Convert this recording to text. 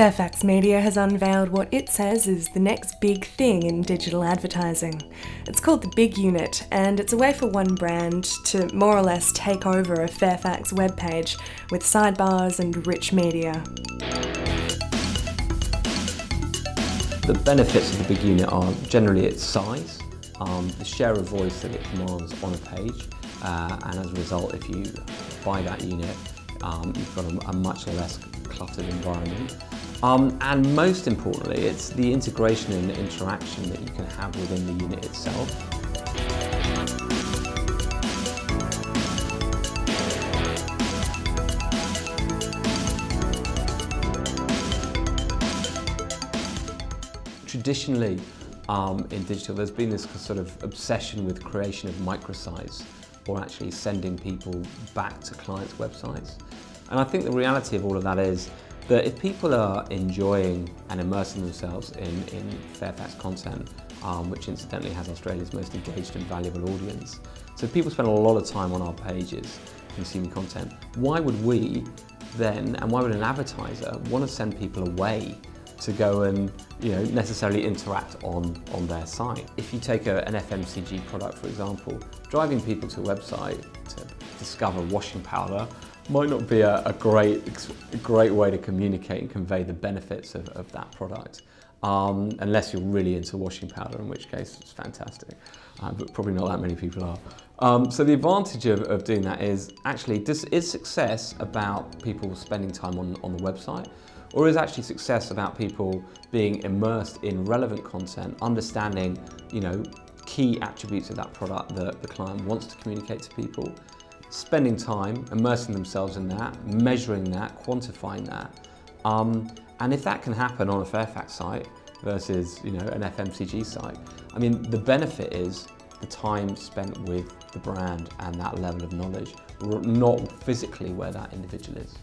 Fairfax Media has unveiled what it says is the next big thing in digital advertising. It's called the Big Unit, and it's a way for one brand to more or less take over a Fairfax webpage with sidebars and rich media. The benefits of the Big Unit are generally its size, the share of voice that it commands on a page, and as a result, if you buy that unit, you've got a much less cluttered environment. And most importantly, it's the integration and interaction that you can have within the unit itself. Traditionally, in digital, there's been this sort of obsession with creation of microsites, or actually sending people back to clients' websites. And I think the reality of all of that is that if people are enjoying and immersing themselves in Fairfax content, which incidentally has Australia's most engaged and valuable audience, so if people spend a lot of time on our pages consuming content, why would we then, and why would an advertiser want to send people away to go and, you know, necessarily interact on their site? If you take an FMCG product, for example, driving people to a website to discover washing powder might not be a great way to communicate and convey the benefits of that product, unless you're really into washing powder, in which case it's fantastic, but probably not that many people are. So the advantage of doing that is, actually, is success about people spending time on the website? Or is actually success about people being immersed in relevant content, understanding, you know, key attributes of that product that the client wants to communicate to people, spending time, immersing themselves in that, measuring that, quantifying that. And if that can happen on a Fairfax site versus, you know, an FMCG site, I mean, the benefit is the time spent with the brand and that level of knowledge, not physically where that individual is.